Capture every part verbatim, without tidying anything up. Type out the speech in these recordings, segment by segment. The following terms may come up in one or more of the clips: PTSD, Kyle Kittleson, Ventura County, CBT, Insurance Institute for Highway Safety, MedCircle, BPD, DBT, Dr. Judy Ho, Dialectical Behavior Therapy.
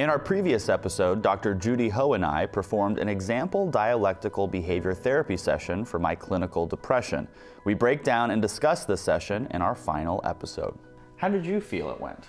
In our previous episode, Doctor Judy Ho and I performed an example dialectical behavior therapy session for my clinical depression. We break down and discuss this session in our final episode. How did you feel it went?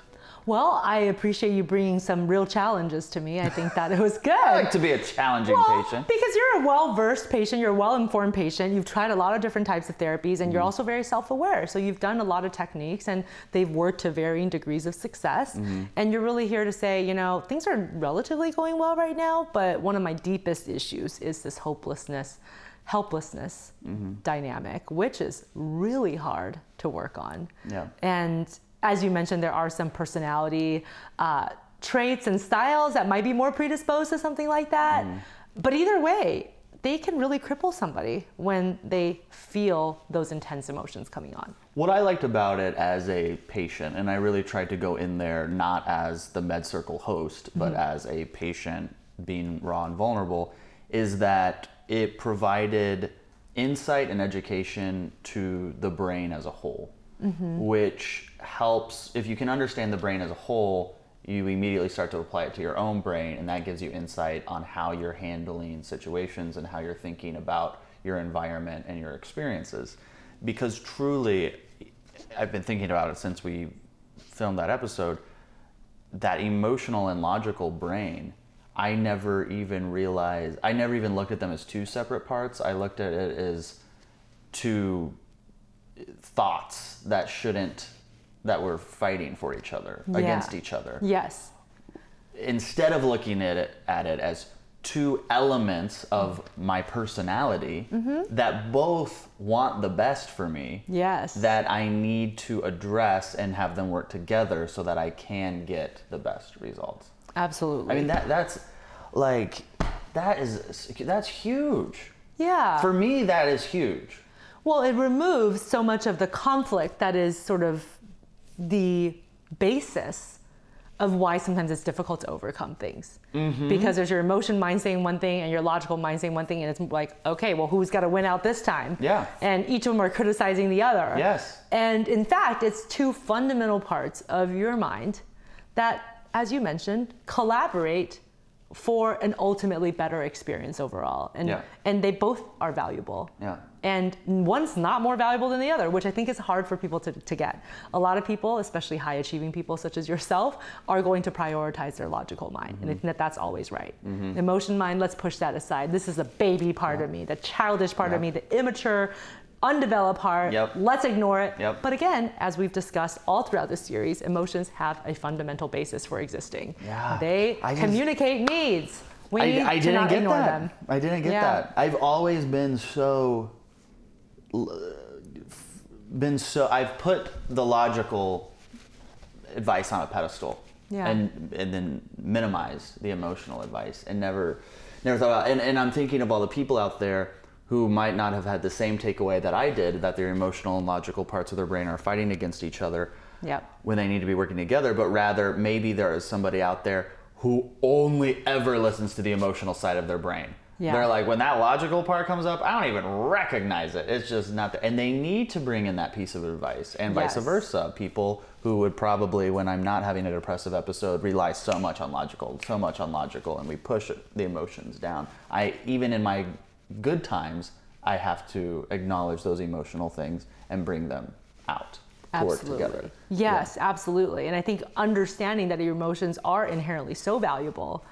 Well, I appreciate you bringing some real challenges to me. I think that it was good. I like to be a challenging well, patient. Because you're a well-versed patient, you're a well-informed patient, you've tried a lot of different types of therapies, and mm. you're also very self-aware. So you've done a lot of techniques, and they've worked to varying degrees of success. Mm-hmm. And you're really here to say, you know, things are relatively going well right now, but one of my deepest issues is this hopelessness, helplessness mm-hmm. dynamic, which is really hard to work on. Yeah. And as you mentioned, there are some personality uh, traits and styles that might be more predisposed to something like that. Mm. But either way, they can really cripple somebody when they feel those intense emotions coming on. What I liked about it as a patient, and I really tried to go in there not as the MedCircle host, but mm-hmm. as a patient being raw and vulnerable, is that it provided insight and education to the brain as a whole. Mm-hmm. Which helps, if you can understand the brain as a whole, you immediately start to apply it to your own brain, and that gives you insight on how you're handling situations and how you're thinking about your environment and your experiences. Because truly, I've been thinking about it since we filmed that episode, that emotional and logical brain, I never even realized, I never even looked at them as two separate parts. I looked at it as two thoughts that shouldn't, that were fighting for each other, yeah. against each other. Yes. Instead of looking at it, at it as two elements of my personality mm-hmm. that both want the best for me, yes. that I need to address and have them work together so that I can get the best results. Absolutely. I mean, that that's like, that is, that's huge. Yeah. For me, that is huge. Well, it removes so much of the conflict that is sort of the basis of why sometimes it's difficult to overcome things. Mm-hmm. Because there's your emotion mind saying one thing and your logical mind saying one thing, and it's like, okay, well, who's got to win out this time? Yeah. And each of them are criticizing the other. Yes. And in fact, it's two fundamental parts of your mind that, as you mentioned, collaborate for an ultimately better experience overall. And, yeah. and they both are valuable. Yeah. And one's not more valuable than the other, which I think is hard for people to, to get. A lot of people, especially high achieving people such as yourself, are going to prioritize their logical mind. Mm-hmm. And I think that that's always right. Mm-hmm. Emotion mind, let's push that aside. This is the baby part yeah. of me, the childish part yeah. of me, the immature, undeveloped part. Yep. Let's ignore it. Yep. But again, as we've discussed all throughout this series, emotions have a fundamental basis for existing. Yeah. They I communicate just... needs. We I, need I, I to didn't not get ignore that. them. I didn't get yeah. that. I've always been so... been so I've put the logical advice on a pedestal yeah. and and then minimized the emotional advice and never never thought about and, and I'm thinking of all the people out there who might not have had the same takeaway that I did, that their emotional and logical parts of their brain are fighting against each other yep. when they need to be working together, but rather maybe there is somebody out there who only ever listens to the emotional side of their brain. Yeah. They're like, when that logical part comes up, I don't even recognize it. It's just not there. And they need to bring in that piece of advice and yes. vice versa. People who would probably, when I'm not having a depressive episode, rely so much on logical, so much on logical, and we push the emotions down. I, even in my good times, I have to acknowledge those emotional things and bring them out. Absolutely. Work together. Yes, yeah. absolutely. And I think understanding that your emotions are inherently so valuable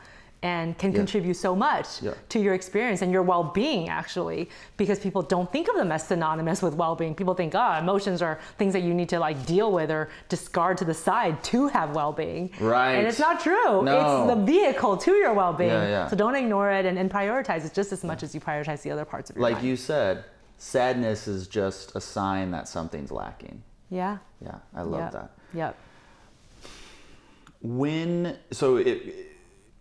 and can yeah. contribute so much yeah. to your experience and your well-being, actually, because people don't think of them as synonymous with well-being. People think, oh, emotions are things that you need to like deal with or discard to the side to have well-being. Right. And it's not true. No. It's the vehicle to your well-being. Yeah, yeah. So don't ignore it and, and prioritize it just as much yeah. as you prioritize the other parts of your life. Like mind. You said, sadness is just a sign that something's lacking. Yeah. Yeah, I love yep. that. Yep. When, so it...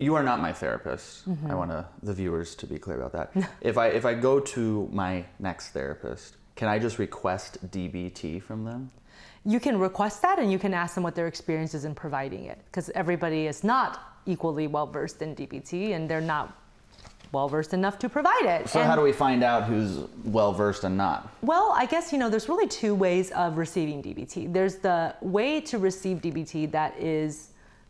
You are not my therapist. Mm-hmm. I want to, the viewers to be clear about that. if I if I go to my next therapist, can I just request D B T from them? You can request that, and you can ask them what their experience is in providing it, because everybody is not equally well-versed in D B T, and they're not well-versed enough to provide it. So and how do we find out who's well-versed and not? Well, I guess, you know, there's really two ways of receiving D B T. There's the way to receive D B T that is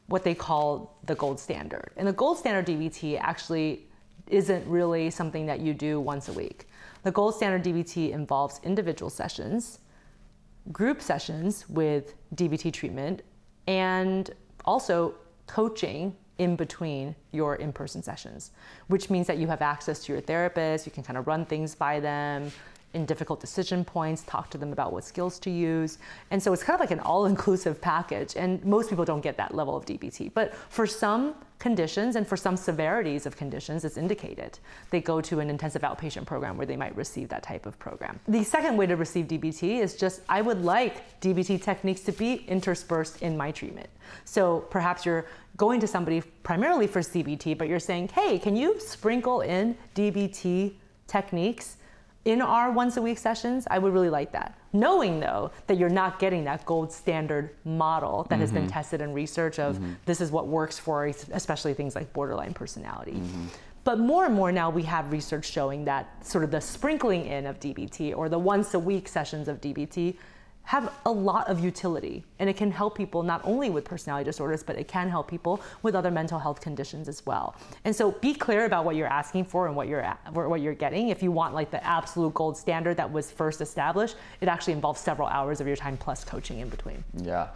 what they call the gold standard. And the gold standard D B T actually isn't really something that you do once a week. The gold standard D B T involves individual sessions, group sessions with D B T treatment, and also coaching in between your in-person sessions, which means that you have access to your therapist. You can kind of run things by them in difficult decision points, talk to them about what skills to use. And so it's kind of like an all-inclusive package, and most people don't get that level of D B T. But for some conditions and for some severities of conditions, it's indicated. They go to an intensive outpatient program where they might receive that type of program. The second way to receive D B T is just, I would like D B T techniques to be interspersed in my treatment. So perhaps you're going to somebody primarily for C B T, but you're saying, hey, can you sprinkle in D B T techniques in our once-a-week sessions? I would really like that. Knowing, though, that you're not getting that gold standard model that mm-hmm. has been tested in research of mm-hmm. this is what works for especially things like borderline personality. Mm-hmm. But more and more now we have research showing that sort of the sprinkling in of D B T or the once-a-week sessions of D B T have a lot of utility, and it can help people not only with personality disorders, but it can help people with other mental health conditions as well. And so be clear about what you're asking for and what you're what you're getting. If you want like the absolute gold standard that was first established, it actually involves several hours of your time plus coaching in between. Yeah.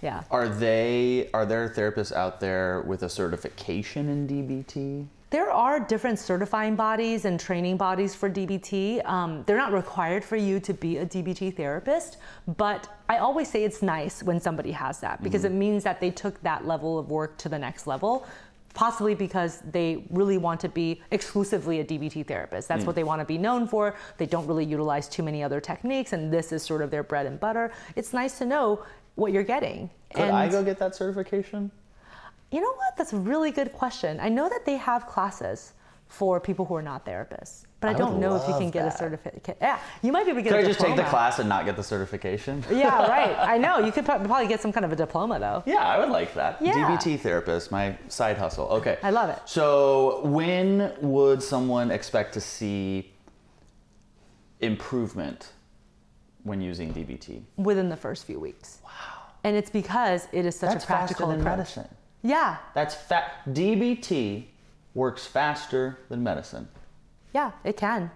Yeah. Are they are there therapists out there with a certification in D B T? There are different certifying bodies and training bodies for D B T. Um, they're not required for you to be a D B T therapist, but I always say it's nice when somebody has that, because mm-hmm. it means that they took that level of work to the next level, possibly because they really want to be exclusively a D B T therapist. That's mm. what they want to be known for. They don't really utilize too many other techniques, and this is sort of their bread and butter. It's nice to know what you're getting. Could and I go get that certification? You know what? That's a really good question. I know that they have classes for people who are not therapists, but I, I don't know if you can get that. a certificate. Yeah, you might be able to get could a I diploma. Could I just take the class and not get the certification? Yeah, right. I know. You could probably get some kind of a diploma, though. Yeah, I would like that. Yeah. D B T therapist, my side hustle. Okay. I love it. So when would someone expect to see improvement when using D B T? Within the first few weeks. Wow. And it's because it is such That's a practical approach. That's faster than medicine. Yeah. That's fa- D B T works faster than medicine. Yeah, it can.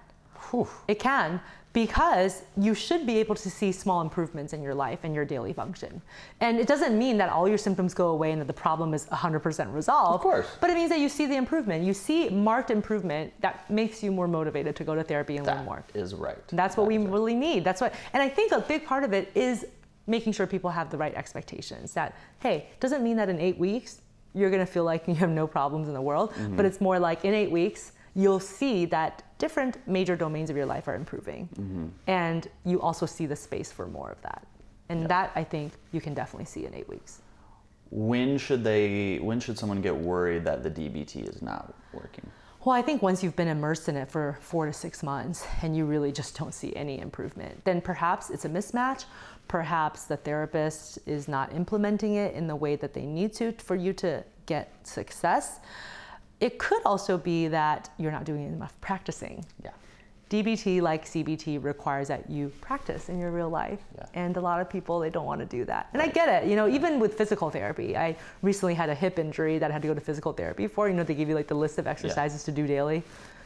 Whew. It can, because you should be able to see small improvements in your life and your daily function. And it doesn't mean that all your symptoms go away and that the problem is one hundred percent resolved. Of course. But it means that you see the improvement. You see marked improvement that makes you more motivated to go to therapy and that learn more. That is right. And that's what that we really right. need. That's what, and I think a big part of it is making sure people have the right expectations that, hey, doesn't mean that in eight weeks you're gonna feel like you have no problems in the world, mm-hmm. but it's more like in eight weeks, you'll see that different major domains of your life are improving. Mm-hmm. And you also see the space for more of that. And yep. that, I think, you can definitely see in eight weeks. When should they, when should someone get worried that the D B T is not working? Well, I think once you've been immersed in it for four to six months and you really just don't see any improvement, then perhaps it's a mismatch. Perhaps the therapist is not implementing it in the way that they need to for you to get success. It could also be that you're not doing enough practicing. Yeah. D B T, like C B T, requires that you practice in your real life. Yeah. And a lot of people, they don't want to do that. And right. I get it, you know, even with physical therapy. I recently had a hip injury that I had to go to physical therapy for. You know, they give you like the list of exercises yeah. to do daily.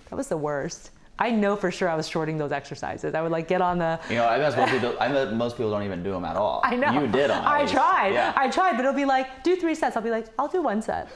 That was the worst. I know for sure I was shorting those exercises. I would like get on the... You know, I bet most people, I bet most people don't even do them at all. I know. You did on I least. tried. Yeah. I tried, but it'll be like, do three sets. I'll be like, I'll do one set.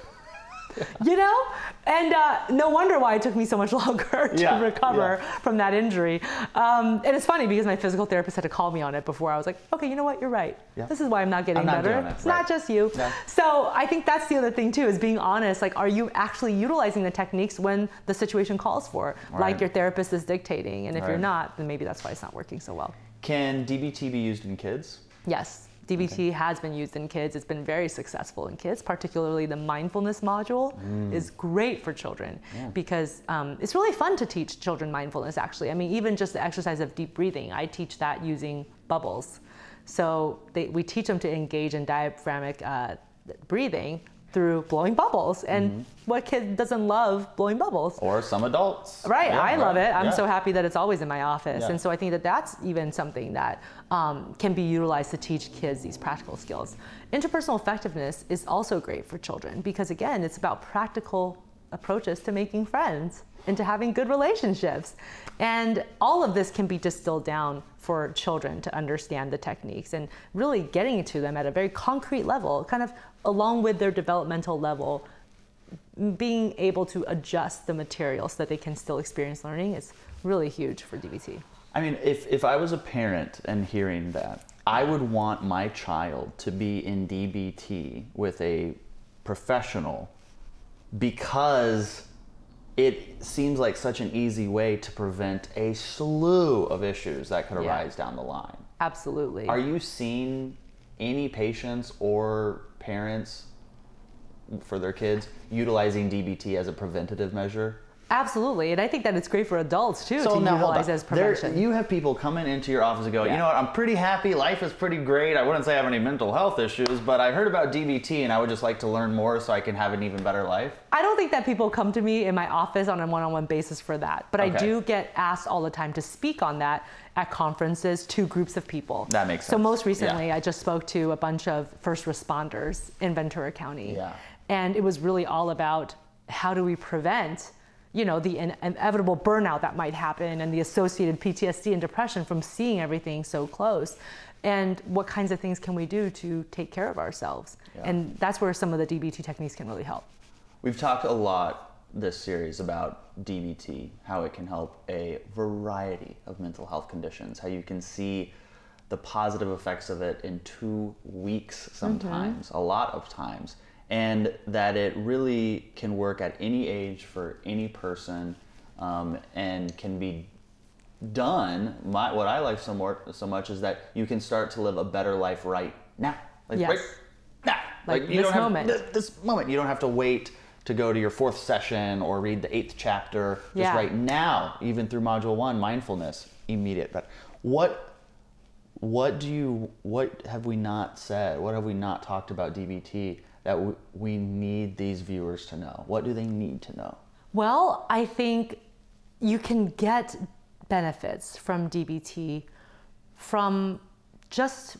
You know? And uh, no wonder why it took me so much longer to yeah, recover yeah. from that injury. Um, and it's funny because my physical therapist had to call me on it before. I was like, okay, you know what? You're right. Yeah. This is why I'm not getting I'm not better. Doing it. It's right. not just you. Yeah. So I think that's the other thing too, is being honest. Like, are you actually utilizing the techniques when the situation calls for it? Right. Like your therapist is dictating. And if right. you're not, then maybe that's why it's not working so well. Can D B T be used in kids? Yes. D B T okay. has been used in kids. It's been very successful in kids, particularly the mindfulness module mm. is great for children yeah. because um, it's really fun to teach children mindfulness, actually. I mean, even just the exercise of deep breathing, I teach that using bubbles. So they, we teach them to engage in diaphragmatic uh, breathing through blowing bubbles. And mm-hmm. what kid doesn't love blowing bubbles? Or some adults. Right, yeah, I right. love it. I'm yeah. so happy that it's always in my office. Yeah. And so I think that that's even something that um, can be utilized to teach kids these practical skills. Interpersonal effectiveness is also great for children because, again, it's about practical approaches to making friends and to having good relationships. And all of this can be distilled down for children to understand the techniques and really getting to them at a very concrete level, kind of along with their developmental level, being able to adjust the material so that they can still experience learning is really huge for D B T. I mean, if, if I was a parent and hearing that, I would want my child to be in D B T with a professional because it seems like such an easy way to prevent a slew of issues that could arise yeah. down the line. Absolutely. Are you seeing any patients or parents for their kids utilizing D B T as a preventative measure? Absolutely, and I think that it's great for adults too so to now, utilize as prevention. There, you have people coming into your office and go, yeah. you know what, I'm pretty happy, life is pretty great, I wouldn't say I have any mental health issues, but I heard about D B T and I would just like to learn more so I can have an even better life. I don't think that people come to me in my office on a one-on-one basis for that, but okay. I do get asked all the time to speak on that at conferences to groups of people. That makes sense. So most recently, yeah. I just spoke to a bunch of first responders in Ventura County, yeah. and it was really all about how do we prevent you know, the in inevitable burnout that might happen and the associated P T S D and depression from seeing everything so close. And what kinds of things can we do to take care of ourselves? Yeah. And that's where some of the D B T techniques can really help. We've talked a lot this series about D B T, how it can help a variety of mental health conditions, how you can see the positive effects of it in two weeks sometimes, mm-hmm. a lot of times. And that it really can work at any age for any person um, and can be done. My, what I like so, more, so much is that you can start to live a better life right now. Like yes. right now. Like, like you this don't have, moment. Th this moment. You don't have to wait to go to your fourth session or read the eighth chapter. Just yeah. right now, even through module one, mindfulness, immediate. But what... What do you, what have we not said? What have we not talked about D B T that w we need these viewers to know? What do they need to know? Well, I think you can get benefits from D B T from just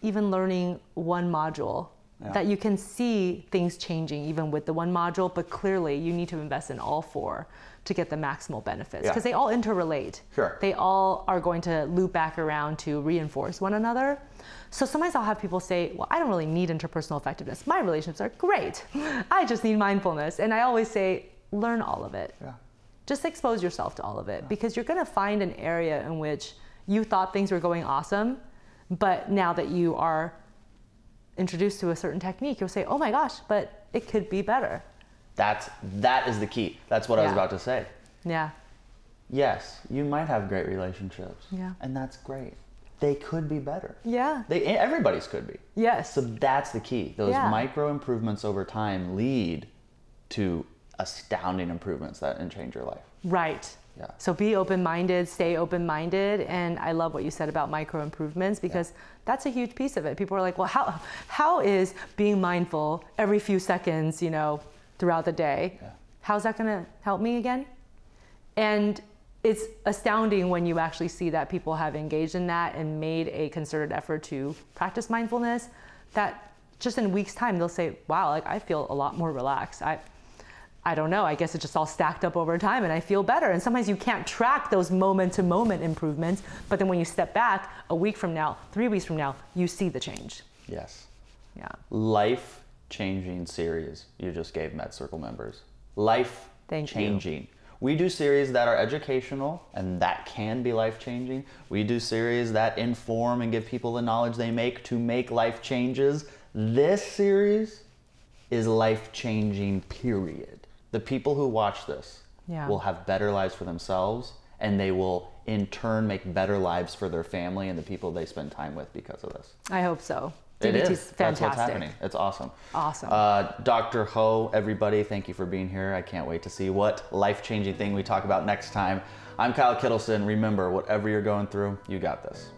even learning one module, yeah. that you can see things changing even with the one module, but clearly you need to invest in all four to get the maximal benefits because yeah. they all interrelate. Sure. They all are going to loop back around to reinforce one another. So sometimes I'll have people say, well, I don't really need interpersonal effectiveness. My relationships are great. I just need mindfulness. And I always say, learn all of it. Yeah. Just expose yourself to all of it yeah. because you're going to find an area in which you thought things were going awesome, but now that you are introduced to a certain technique, you'll say, oh my gosh, but it could be better. That's, that is the key. That's what yeah. I was about to say. Yeah. Yes, you might have great relationships. Yeah. And that's great. They could be better. Yeah. They, everybody's could be. Yes. So that's the key. Those yeah. micro improvements over time lead to astounding improvements that can change your life. Right. Yeah. So be open-minded, stay open-minded, and I love what you said about micro-improvements because yeah. that's a huge piece of it. People are like, well, how, how is being mindful every few seconds, you know, throughout the day, yeah. how's that gonna help me again? And it's astounding when you actually see that people have engaged in that and made a concerted effort to practice mindfulness, that just in a week's time, they'll say, wow, like I feel a lot more relaxed. I, I don't know, I guess it just all stacked up over time and I feel better. And sometimes you can't track those moment-to-moment improvements, but then when you step back a week from now, three weeks from now, you see the change. Yes. Yeah. Life-changing series you just gave MedCircle members. Life-changing. We do series that are educational and that can be life-changing. We do series that inform and give people the knowledge they make to make life changes. This series is life-changing, period. The people who watch this yeah. will have better lives for themselves and they will in turn make better lives for their family and the people they spend time with because of this. I hope so. It D B T's is. Fantastic. That's what's happening. It's awesome. Awesome. Uh, Doctor Ho, everybody, thank you for being here. I can't wait to see what life-changing thing we talk about next time. I'm Kyle Kittleson. Remember, whatever you're going through, you got this.